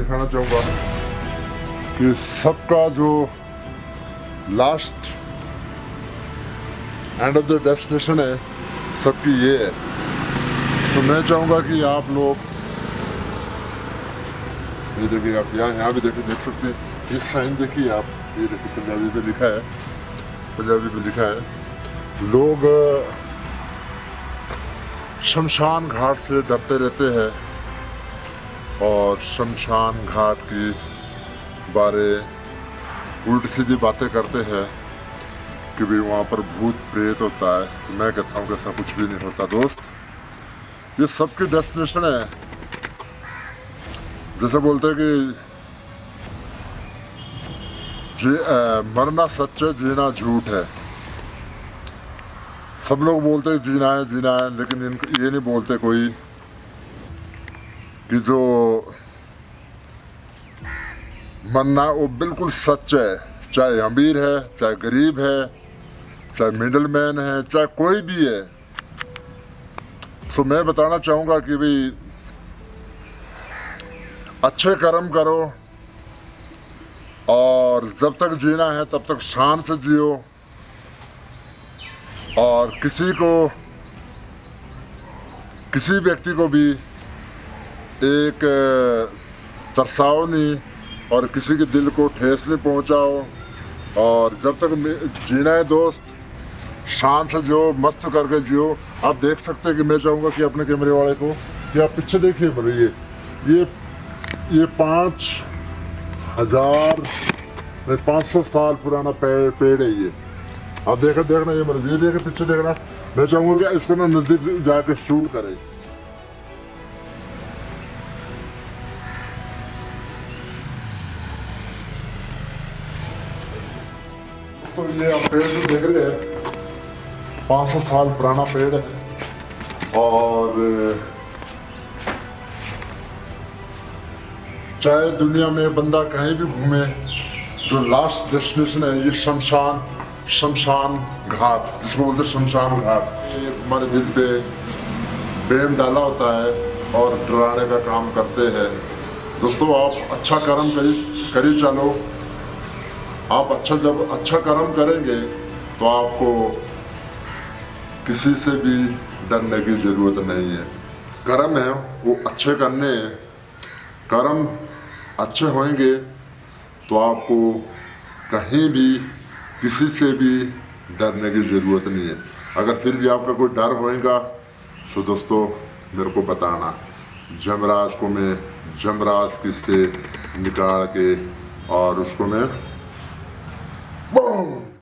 दिखाना चाहूँगा कि सबका जो last end of the destination है सबकी ये है। तो मैं चाहूँगा कि आप लोग ये देखिए, आप यहाँ भी देखिए, देख सकते हैं ये साइन देखिए आप, ये देखिए पंजाबी में लिखा है, पंजाबी में लिखा है लोग शमशान घाट से डरते रहते हैं और शमशान घाट के बारे उल्टी सीधी बातें करते हैं कि भाई वहाँ पर भूत प्रेत होता है। तो मैं कहता हूँ कि ऐसा कुछ भी नहीं होता दोस्त, ये सबकी डेस्टिनेशन है। जैसे बोलते हैं कि मरना सच है जीना झूठ है, सब लोग बोलते हैं जीना है लेकिन इनको ये नहीं बोलते कोई कि जो मरना वो बिल्कुल सच है, चाहे अमीर है चाहे गरीब है चाहे मिडिल मैन है चाहे कोई भी है। तो मैं बताना चाहूँगा कि भाई अच्छे कर्म करो और जब तक जीना है तब तक शान से जियो और किसी व्यक्ति को भी एक तरसाओ नहीं और किसी के दिल को ठेस नहीं पहुंचाओ। और जब तक जीना है दोस्त शान से जियो, मस्त करके जियो। आप देख सकते हैं कि मैं चाहूँगा कि अपने कैमरे वाले को कि आप पीछे देखिए, बोलो ये 500 साल पुराना पेड़ है ये, आप देखना ये मर्जी देखे पीछे देखना। मैं चाहूँगा कि इसको ना नज़दीक जाके शूट करें। तो ये आप पेड़ जो देख रहे हैं 500 साल पुराना पेड़ है और चाहे दुनिया में बंदा कहीं भी घूमे जो लास्ट डेस्टिनेशन है ये शमशान घाट, जिसको बोलते हैं शमशान घाट। ये हमारे दिल पे बेम डाला होता है और डराने का काम करते हैं। दोस्तों आप अच्छा कर्म करी चलो, आप जब अच्छा कर्म करेंगे तो आपको किसी से भी डरने की ज़रूरत नहीं है। कर्म है वो अच्छे करने हैं, कर्म अच्छे होंगे तो आपको कहीं भी किसी से भी डरने की ज़रूरत नहीं है। अगर फिर भी आपका कोई डर होएगा तो दोस्तों मेरे को बताना, जमराज को मैं जमराज किससे निकाल के और उसको मैं